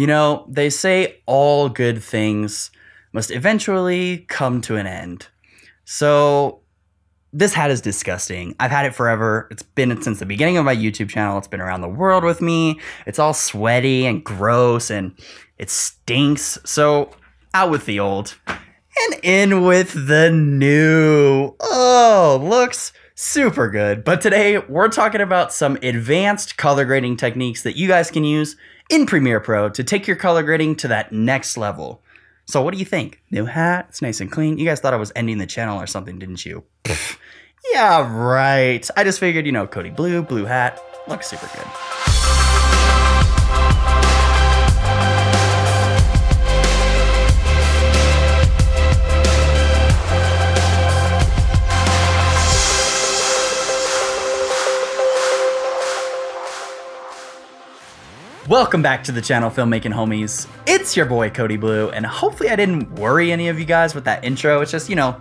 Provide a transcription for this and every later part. You know, they say all good things must eventually come to an end. So this hat is disgusting. I've had it forever. It's been since the beginning of my YouTube channel. It's been around the world with me. It's all sweaty and gross and it stinks. So out with the old and in with the new. Oh, looks super good. But today we're talking about some advanced color grading techniques that you guys can use in Premiere Pro to take your color grading to that next level. So what do you think? New hat, it's nice and clean. You guys thought I was ending the channel or something, didn't you? Pfft. Yeah, right. I just figured, you know, Cody Blue, blue hat, looks super good. Welcome back to the channel, filmmaking homies. It's your boy Cody Blue, and hopefully I didn't worry any of you guys with that intro. It's just, you know,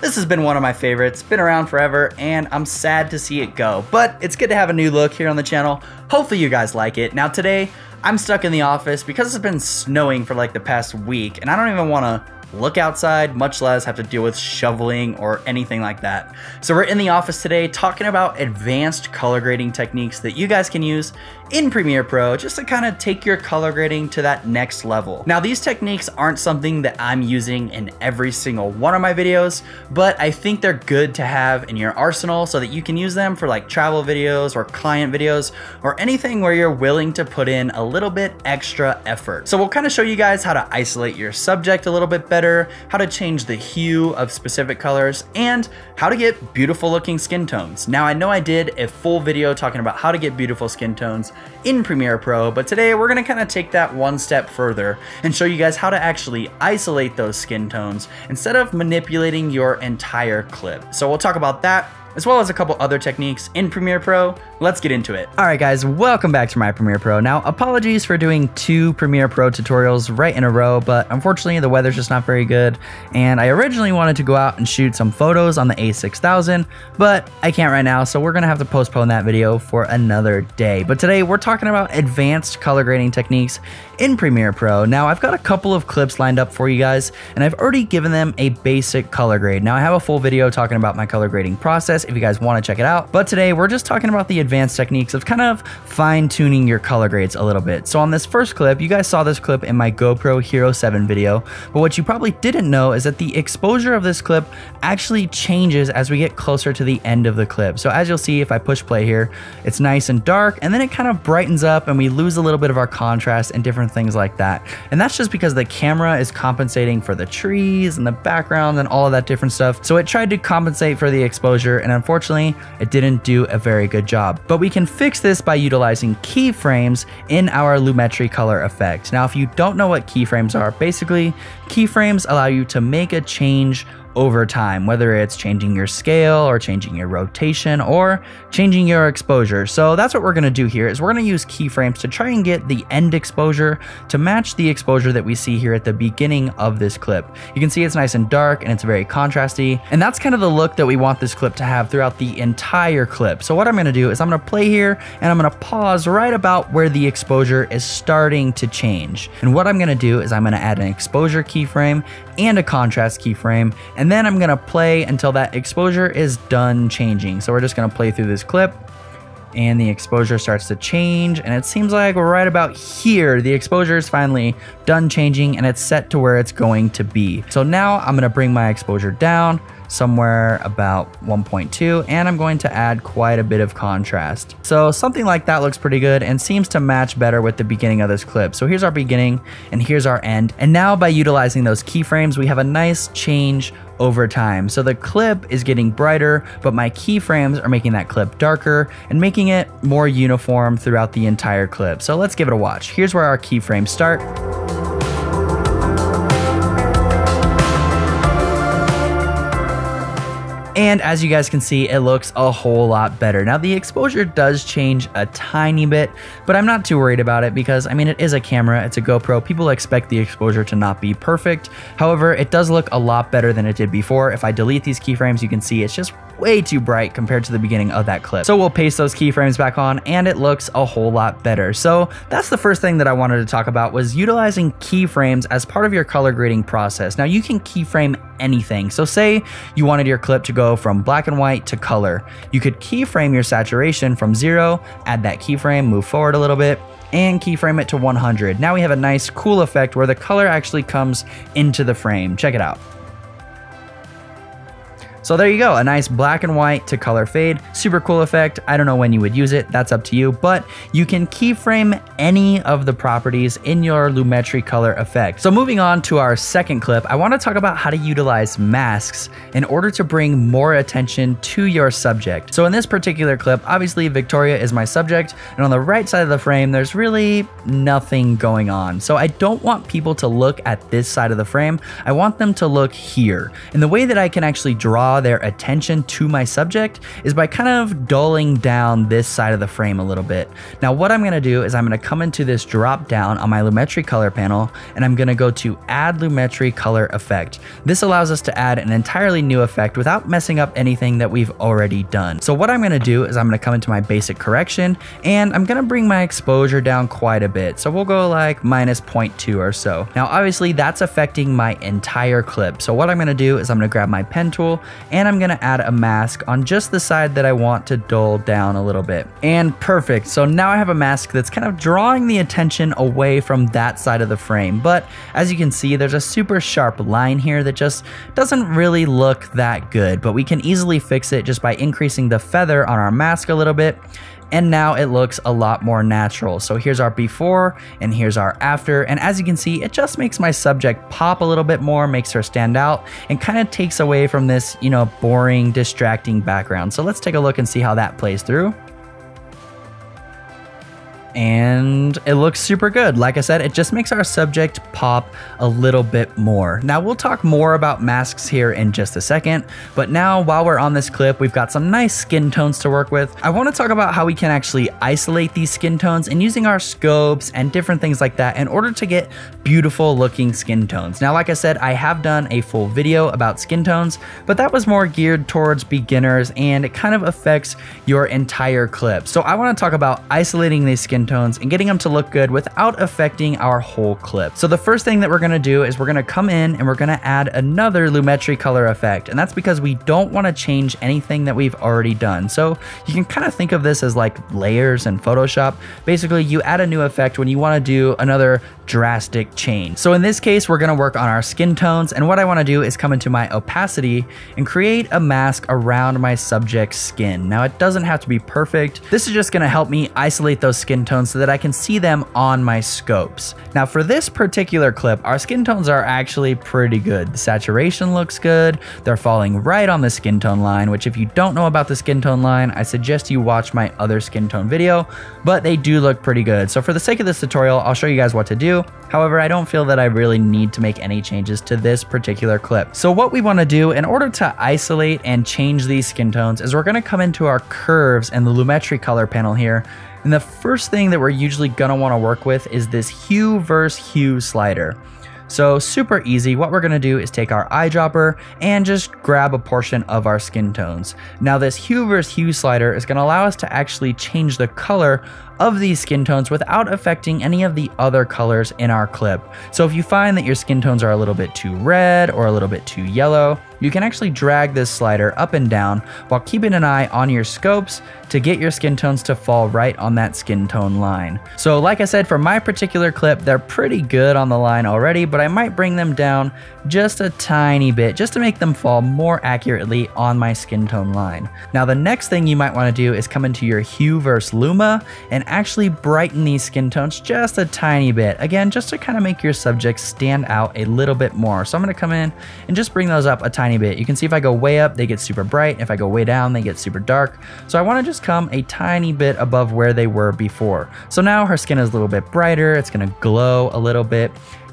this has been one of my favorites, been around forever, and I'm sad to see it go. But it's good to have a new look here on the channel. Hopefully you guys like it. Now today, I'm stuck in the office because it's been snowing for like the past week, and I don't even wanna look outside, much less have to deal with shoveling or anything like that. So we're in the office today talking about advanced color grading techniques that you guys can use in Premiere Pro just to kind of take your color grading to that next level. Now these techniques aren't something that I'm using in every single one of my videos, but I think they're good to have in your arsenal so that you can use them for like travel videos or client videos or anything where you're willing to put in a little bit extra effort. So we'll kind of show you guys how to isolate your subject a little bit better, how to change the hue of specific colors, and how to get beautiful looking skin tones. Now I know I did a full video talking about how to get beautiful skin tones in Premiere Pro, but today we're gonna kind of take that one step further and show you guys how to actually isolate those skin tones instead of manipulating your entire clip. So we'll talk about that, as well as a couple other techniques in Premiere Pro. Let's get into it. All right guys, welcome back to my Premiere Pro. Now, apologies for doing two Premiere Pro tutorials right in a row, but unfortunately the weather's just not very good. And I originally wanted to go out and shoot some photos on the A6000, but I can't right now, so we're gonna have to postpone that video for another day. But today we're talking about advanced color grading techniques in Premiere Pro. Now, I've got a couple of clips lined up for you guys, and I've already given them a basic color grade. Now, I have a full video talking about my color grading process if you guys want to check it out, but today we're just talking about the advanced techniques of kind of fine-tuning your color grades a little bit. So on this first clip, you guys saw this clip in my GoPro Hero 7 video, but what you probably didn't know is that the exposure of this clip actually changes as we get closer to the end of the clip. So as you'll see, if I push play here, it's nice and dark, and then it kind of brightens up and we lose a little bit of our contrast and different things like that. And that's just because the camera is compensating for the trees and the background and all of that different stuff. So it tried to compensate for the exposure, and unfortunately, it didn't do a very good job. But we can fix this by utilizing keyframes in our Lumetri color effect. Now, if you don't know what keyframes are, basically, keyframes allow you to make a change over time, whether it's changing your scale or changing your rotation or changing your exposure. So that's what we're gonna do here is we're gonna use keyframes to try and get the end exposure to match the exposure that we see here at the beginning of this clip. You can see it's nice and dark and it's very contrasty, and that's kind of the look that we want this clip to have throughout the entire clip. So what I'm gonna do is I'm gonna play here and I'm gonna pause right about where the exposure is starting to change. And what I'm gonna do is I'm gonna add an exposure keyframe and a contrast keyframe, and then I'm gonna play until that exposure is done changing. So we're just gonna play through this clip and the exposure starts to change, and it seems like right about here, the exposure is finally done changing and it's set to where it's going to be. So now I'm gonna bring my exposure down somewhere about 1.2, and I'm going to add quite a bit of contrast. So something like that looks pretty good and seems to match better with the beginning of this clip. So here's our beginning and here's our end. And now by utilizing those keyframes, we have a nice change over time. So the clip is getting brighter, but my keyframes are making that clip darker and making it more uniform throughout the entire clip. So let's give it a watch. Here's where our keyframes start. And as you guys can see, it looks a whole lot better. Now the exposure does change a tiny bit, but I'm not too worried about it because, I mean, it is a camera, it's a GoPro. People expect the exposure to not be perfect. However, it does look a lot better than it did before. If I delete these keyframes, you can see it's just way too bright compared to the beginning of that clip. So we'll paste those keyframes back on and it looks a whole lot better. So that's the first thing that I wanted to talk about, was utilizing keyframes as part of your color grading process. Now you can keyframe anything. So say you wanted your clip to go from black and white to color. You could keyframe your saturation from 0, add that keyframe, move forward a little bit, and keyframe it to 100. Now we have a nice cool effect where the color actually comes into the frame. Check it out. So there you go, a nice black and white to color fade, super cool effect. I don't know when you would use it, that's up to you, but you can keyframe any of the properties in your Lumetri color effect. So moving on to our second clip, I wanna talk about how to utilize masks in order to bring more attention to your subject. So in this particular clip, obviously Victoria is my subject, and on the right side of the frame, there's really nothing going on. So I don't want people to look at this side of the frame, I want them to look here. And the way that I can actually draw their attention to my subject is by kind of dulling down this side of the frame a little bit. Now what I'm going to do is I'm going to come into this drop down on my Lumetri color panel and I'm going to go to add Lumetri color effect. This allows us to add an entirely new effect without messing up anything that we've already done. So what I'm going to do is I'm going to come into my basic correction and I'm going to bring my exposure down quite a bit. So we'll go like minus 0.2 or so. Now obviously that's affecting my entire clip. So what I'm going to do is I'm going to grab my pen tool and I'm gonna add a mask on just the side that I want to dull down a little bit. And perfect, so now I have a mask that's kind of drawing the attention away from that side of the frame. But as you can see, there's a super sharp line here that just doesn't really look that good, but we can easily fix it just by increasing the feather on our mask a little bit. And now it looks a lot more natural. So here's our before and here's our after. And as you can see, it just makes my subject pop a little bit more, makes her stand out, and kind of takes away from this, you know, boring, distracting background. So let's take a look and see how that plays through. And it looks super good. Like I said, it just makes our subject pop a little bit more. Now we'll talk more about masks here in just a second, but now while we're on this clip, we've got some nice skin tones to work with. I wanna talk about how we can actually isolate these skin tones and using our scopes and different things like that in order to get beautiful looking skin tones. Now, like I said, I have done a full video about skin tones, but that was more geared towards beginners and it kind of affects your entire clip. So I wanna talk about isolating these skin tones and getting them to look good without affecting our whole clip. So the first thing that we're gonna do is we're gonna come in and we're gonna add another Lumetri color effect, and that's because we don't wanna change anything that we've already done. So you can kind of think of this as like layers in Photoshop. Basically, you add a new effect when you wanna do another drastic change. So in this case, we're gonna work on our skin tones, and what I wanna do is come into my opacity and create a mask around my subject's skin. Now it doesn't have to be perfect. This is just gonna help me isolate those skin tones so that I can see them on my scopes. Now for this particular clip, our skin tones are actually pretty good. The saturation looks good. They're falling right on the skin tone line, which if you don't know about the skin tone line, I suggest you watch my other skin tone video, but they do look pretty good. So for the sake of this tutorial, I'll show you guys what to do. However, I don't feel that I really need to make any changes to this particular clip. So what we wanna do in order to isolate and change these skin tones is we're gonna come into our curves and the Lumetri color panel here. And the first thing that we're usually gonna wanna work with is this hue versus hue slider. So super easy, what we're gonna do is take our eyedropper and just grab a portion of our skin tones. Now this hue versus hue slider is gonna allow us to actually change the color of these skin tones without affecting any of the other colors in our clip. So if you find that your skin tones are a little bit too red or a little bit too yellow, you can actually drag this slider up and down while keeping an eye on your scopes to get your skin tones to fall right on that skin tone line. So like I said, for my particular clip, they're pretty good on the line already, but I might bring them down just a tiny bit just to make them fall more accurately on my skin tone line. Now the next thing you might wanna do is come into your hue versus luma and actually brighten these skin tones just a tiny bit. Again, just to kind of make your subject stand out a little bit more. So I'm gonna come in and just bring those up a tiny bit. You can see if I go way up, they get super bright. If I go way down, they get super dark. So I wanna just come a tiny bit above where they were before. So now her skin is a little bit brighter. It's gonna glow a little bit.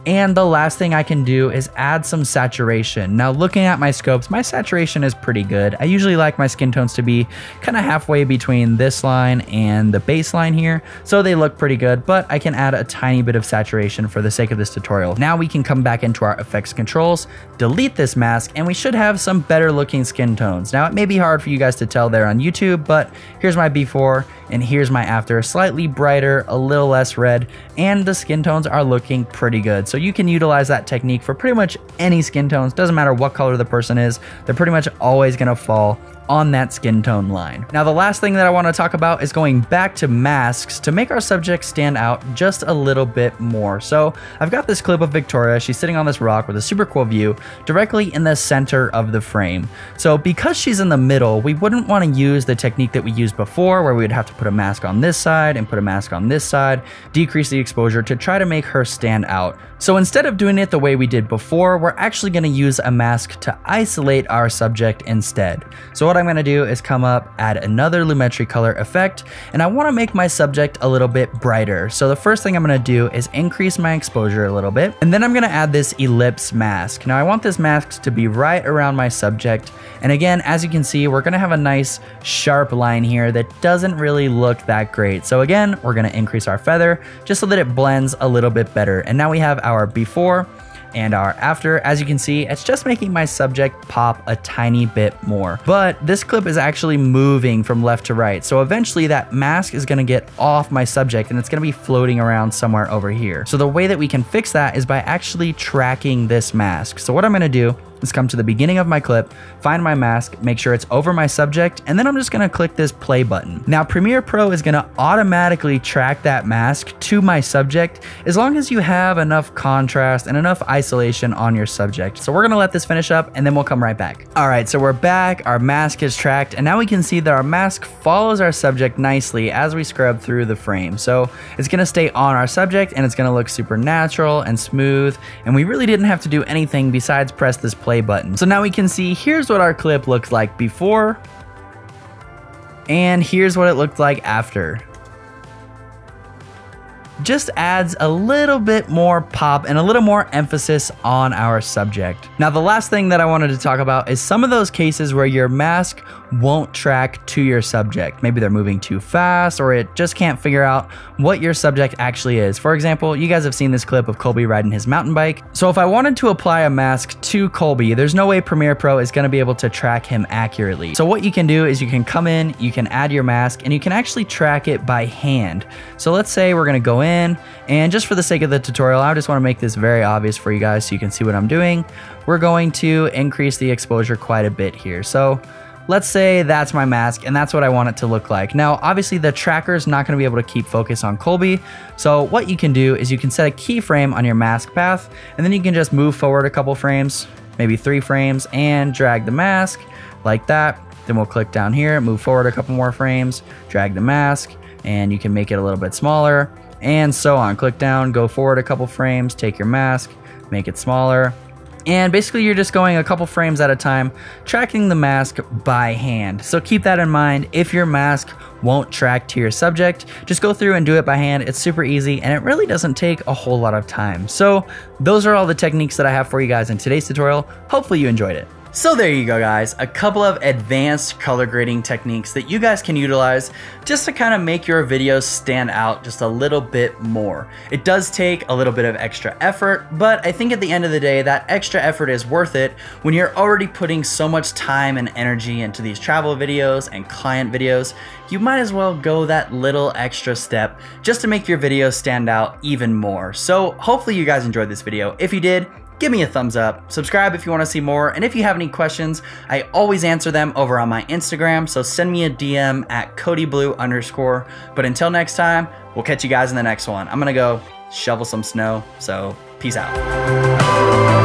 And the last thing I can do is add some saturation. Now looking at my scopes, my saturation is pretty good. I usually like my skin tones to be kind of halfway between this line and the baseline here. So they look pretty good, but I can add a tiny bit of saturation for the sake of this tutorial. Now we can come back into our effects controls, delete this mask, and we should have some better looking skin tones. Now it may be hard for you guys to tell there on YouTube, but here's my before and here's my after. Slightly brighter, a little less red, and the skin tones are looking pretty good. So you can utilize that technique for pretty much any skin tones. Doesn't matter what color the person is, they're pretty much always gonna fall on that skin tone line. Now the last thing that I want to talk about is going back to masks to make our subject stand out just a little bit more. So I've got this clip of Victoria. She's sitting on this rock with a super cool view directly in the center of the frame. So because she's in the middle, we wouldn't want to use the technique that we used before where we would have to put a mask on this side and put a mask on this side, decrease the exposure to try to make her stand out. So instead of doing it the way we did before, we're actually going to use a mask to isolate our subject instead. So what I'm going to do is come up, add another Lumetri color effect, and I want to make my subject a little bit brighter. So the first thing I'm going to do is increase my exposure a little bit, and then I'm going to add this ellipse mask. Now I want this mask to be right around my subject, and again, as you can see, we're going to have a nice sharp line here that doesn't really look that great. So again, we're going to increase our feather just so that it blends a little bit better. And now we have our before and our after. As you can see, it's just making my subject pop a tiny bit more, but this clip is actually moving from left to right. So eventually that mask is going to get off my subject and it's going to be floating around somewhere over here. So the way that we can fix that is by actually tracking this mask. So what I'm going to do, let's come to the beginning of my clip, find my mask, make sure it's over my subject, and then I'm just gonna click this play button. Now Premiere Pro is gonna automatically track that mask to my subject as long as you have enough contrast and enough isolation on your subject. So we're gonna let this finish up and then we'll come right back. All right, so we're back, our mask is tracked, and now we can see that our mask follows our subject nicely as we scrub through the frame. So it's gonna stay on our subject and it's gonna look super natural and smooth, and we really didn't have to do anything besides press this play button. So now we can see here's what our clip looked like before, and here's what it looked like after. Just adds a little bit more pop and a little more emphasis on our subject. Now the last thing that I wanted to talk about is some of those cases where your mask won't track to your subject. Maybe they're moving too fast or it just can't figure out what your subject actually is. For example, you guys have seen this clip of Colby riding his mountain bike. So if I wanted to apply a mask to Colby, there's no way Premiere Pro is going to be able to track him accurately. So what you can do is you can come in, you can add your mask, and you can actually track it by hand. So let's say we're going to go in, and just for the sake of the tutorial, I just want to make this very obvious for you guys so you can see what I'm doing. We're going to increase the exposure quite a bit here. So let's say that's my mask and that's what I want it to look like. Now, obviously the tracker's not gonna be able to keep focus on Colby. So what you can do is you can set a keyframe on your mask path, and then you can just move forward a couple frames, maybe 3 frames, and drag the mask like that. Then we'll click down here, move forward a couple more frames, drag the mask, and you can make it a little bit smaller, and so on. Click down, go forward a couple frames, take your mask, make it smaller. And basically you're just going a couple frames at a time, tracking the mask by hand. So keep that in mind. If your mask won't track to your subject, just go through and do it by hand. It's super easy and it really doesn't take a whole lot of time. So those are all the techniques that I have for you guys in today's tutorial. Hopefully you enjoyed it. So there you go, guys, a couple of advanced color grading techniques that you guys can utilize just to kind of make your videos stand out just a little bit more. It does take a little bit of extra effort, but I think at the end of the day, that extra effort is worth it when you're already putting so much time and energy into these travel videos and client videos. You might as well go that little extra step just to make your videos stand out even more. So hopefully you guys enjoyed this video. If you did, give me a thumbs up, subscribe if you want to see more, and if you have any questions, I always answer them over on my Instagram, so send me a DM at CodyBlue_. But until next time, we'll catch you guys in the next one. I'm gonna go shovel some snow, so peace out.